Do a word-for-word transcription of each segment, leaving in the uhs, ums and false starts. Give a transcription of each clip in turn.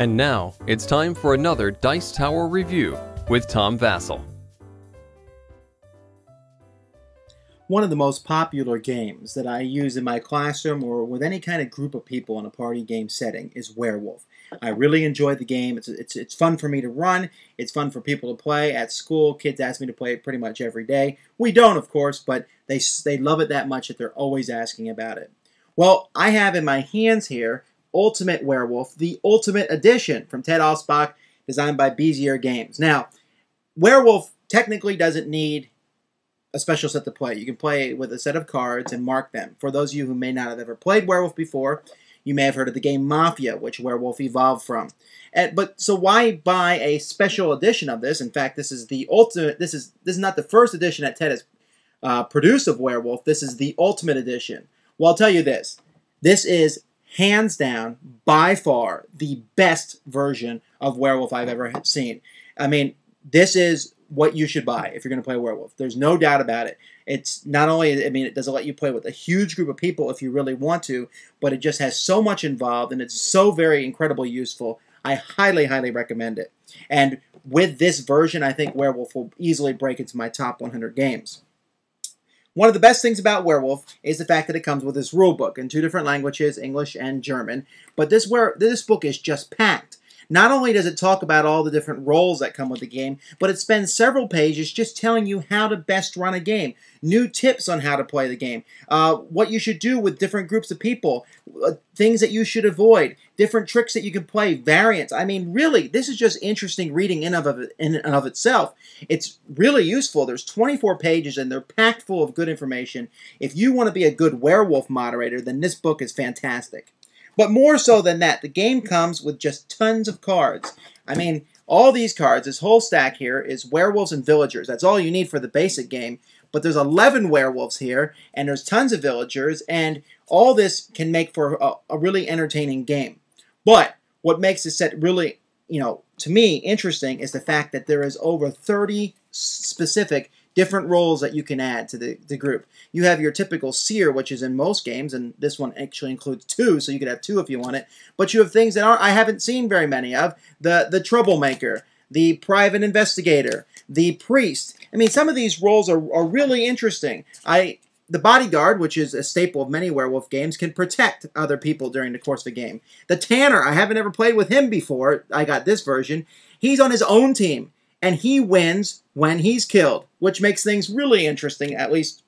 And now, it's time for another Dice Tower review with Tom Vasel. One of the most popular games that I use in my classroom or with any kind of group of people in a party game setting is Werewolf. I really enjoy the game. It's, it's, it's fun for me to run. It's fun for people to play. At school, kids ask me to play it pretty much every day. We don't, of course, but they, they love it that much that they're always asking about it. Well, I have in my hands here Ultimate Werewolf, the Ultimate Edition from Ted Alspach, designed by Bezier Games. Now, Werewolf technically doesn't need a special set to play. You can play with a set of cards and mark them. For those of you who may not have ever played Werewolf before, you may have heard of the game Mafia, which Werewolf evolved from. And, but so why buy a special edition of this? In fact, this is the ultimate. This is this is not the first edition that Ted has uh, produced of Werewolf. This is the Ultimate Edition. Well, I'll tell you this. This is hands down, by far, the best version of Werewolf I've ever seen. I mean, this is what you should buy if you're going to play Werewolf. There's no doubt about it. It's not only, I mean, it doesn't let you play with a huge group of people if you really want to, but it just has so much involved and it's so very incredibly useful. I highly, highly recommend it. And with this version, I think Werewolf will easily break into my top one hundred games. One of the best things about Werewolf is the fact that it comes with this rule book in two different languages, English and German. But this, were, this book is just packed. Not only does it talk about all the different roles that come with the game, but it spends several pages just telling you how to best run a game, new tips on how to play the game, uh, what you should do with different groups of people, uh, things that you should avoid, different tricks that you can play, variants. I mean, really, this is just interesting reading in, of, in and of itself. It's really useful. There's twenty-four pages, and they're packed full of good information. If you want to be a good Werewolf moderator, then this book is fantastic. But more so than that, the game comes with just tons of cards. I mean, all these cards, this whole stack here, is werewolves and villagers. That's all you need for the basic game. But there's eleven werewolves here, and there's tons of villagers, and all this can make for a, a really entertaining game. But what makes this set really, you know, to me, interesting is the fact that there is over thirty specific different roles that you can add to the, the group. You have your typical seer, which is in most games, and this one actually includes two, so you could have two if you want it. But you have things that aren't, I haven't seen very many of. The, the troublemaker, the private investigator, the priest. I mean, some of these roles are, are really interesting. I... The bodyguard, which is a staple of many Werewolf games, can protect other people during the course of the game. The Tanner, I haven't ever played with him before. I got this version. He's on his own team, and he wins when he's killed, which makes things really interesting, at least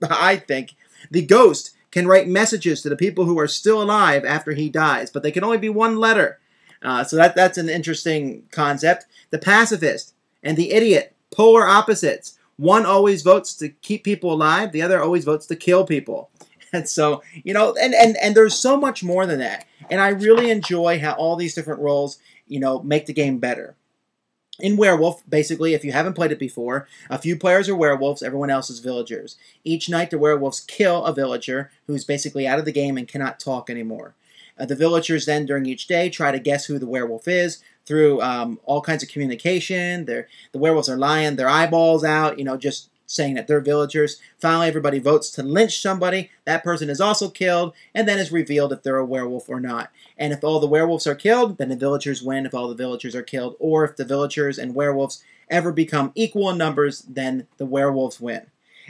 I think. The Ghost can write messages to the people who are still alive after he dies, but they can only be one letter. Uh, so that, that's an interesting concept. The Pacifist and the Idiot, polar opposites. One always votes to keep people alive. The other always votes to kill people. And so, you know, and, and, and there's so much more than that. And I really enjoy how all these different roles, you know, make the game better. In Werewolf, basically, if you haven't played it before, a few players are werewolves, everyone else is villagers. Each night, the werewolves kill a villager who's basically out of the game and cannot talk anymore. Uh, the villagers then, during each day, try to guess who the werewolf is through um, all kinds of communication. They're, the werewolves are lying their eyeballs out, you know, just saying that they're villagers. Finally, everybody votes to lynch somebody. That person is also killed, and then is revealed if they're a werewolf or not. And if all the werewolves are killed, then the villagers win if all the villagers are killed. Or if the villagers and werewolves ever become equal in numbers, then the werewolves win.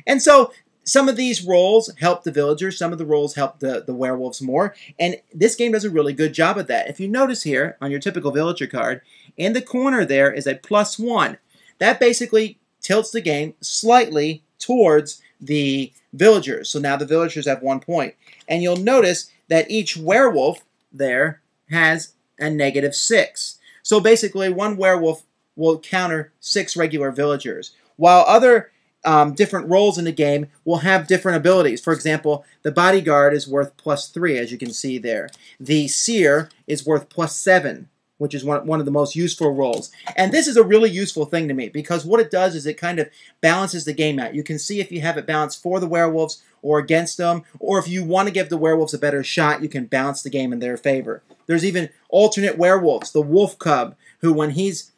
And so, some of these roles help the villagers, some of the roles help the, the werewolves more, and this game does a really good job of that. If you notice here, on your typical villager card, in the corner there is a plus one. That basically tilts the game slightly towards the villagers, so now the villagers have one point. And you'll notice that each werewolf there has a negative six. So basically, one werewolf will counter six regular villagers, while other Um, different roles in the game will have different abilities. For example, the bodyguard is worth plus three, as you can see there. The seer is worth plus seven, which is one, one of the most useful roles. And this is a really useful thing to me, because what it does is it kind of balances the game out. You can see if you have it balanced for the werewolves or against them, or if you want to give the werewolves a better shot, you can balance the game in their favor. There's even alternate werewolves, the wolf cub, who when he's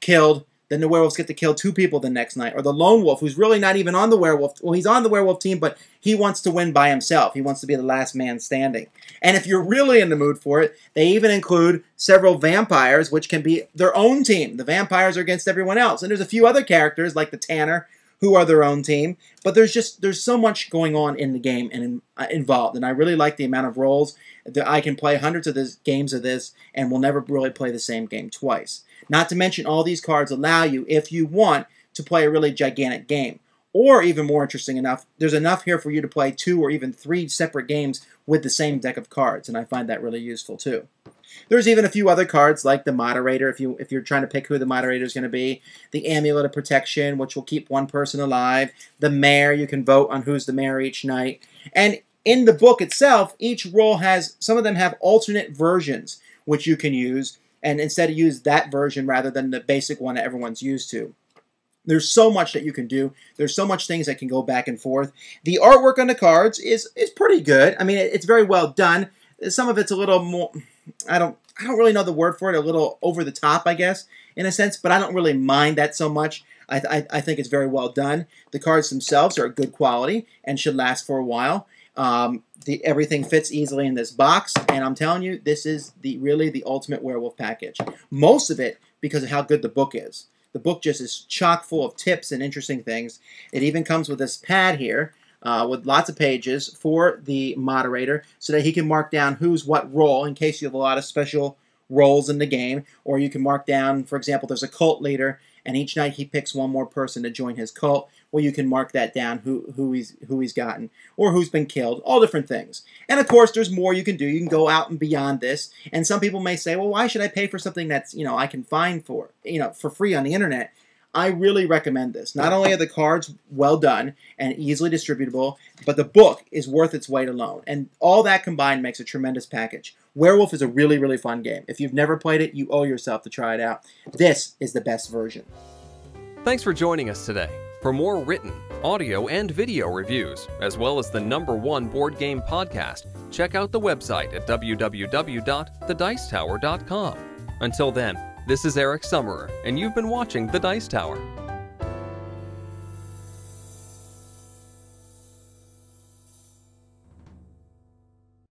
killed, then the werewolves get to kill two people the next night. Or the lone wolf, who's really not even on the werewolf. Well, he's on the werewolf team, but he wants to win by himself. He wants to be the last man standing. And if you're really in the mood for it, they even include several vampires, which can be their own team. The vampires are against everyone else. And there's a few other characters, like the Tanner, who are their own team. But there's just there's so much going on in the game and in, uh, involved. And I really like the amount of roles that I can play hundreds of this, games of this, and will never really play the same game twice. Not to mention all these cards allow you, if you want, to play a really gigantic game. Or even more interesting enough, there's enough here for you to play two or even three separate games with the same deck of cards, and I find that really useful too. There's even a few other cards like the Moderator, if, you, if you're trying to pick who the Moderator is going to be, the Amulet of Protection, which will keep one person alive, the Mayor, you can vote on who's the Mayor each night. And in the book itself, each role has, some of them have alternate versions which you can use, and instead use that version rather than the basic one that everyone's used to. There's so much that you can do. There's so much things that can go back and forth. The artwork on the cards is is pretty good. I mean, it's very well done. Some of it's a little more, I don't I don't really know the word for it, a little over the top, I guess, in a sense, but I don't really mind that so much. I, I, I think it's very well done. The cards themselves are good quality and should last for a while. Um, the, everything fits easily in this box, and I'm telling you, this is the really the ultimate werewolf package. Most of it because of how good the book is. The book just is chock full of tips and interesting things. It even comes with this pad here uh, with lots of pages for the moderator so that he can mark down who's what role in case you have a lot of special roles in the game. Or you can mark down, for example, there's a cult leader and each night he picks one more person to join his cult. Well, you can mark that down, who, who, he's, who he's gotten or who's been killed, all different things. And of course, there's more you can do. You can go out and beyond this. And some people may say, well, why should I pay for something that's, you know, I can find for, you know, for free on the internet? I really recommend this. Not only are the cards well done and easily distributable, but the book is worth its weight alone. And all that combined makes a tremendous package. Werewolf is a really, really fun game. If you've never played it, you owe yourself to try it out. This is the best version. Thanks for joining us today. For more written, audio, and video reviews, as well as the number one board game podcast, check out the website at w w w dot the dice tower dot com. Until then, this is Eric Summerer, and you've been watching The Dice Tower.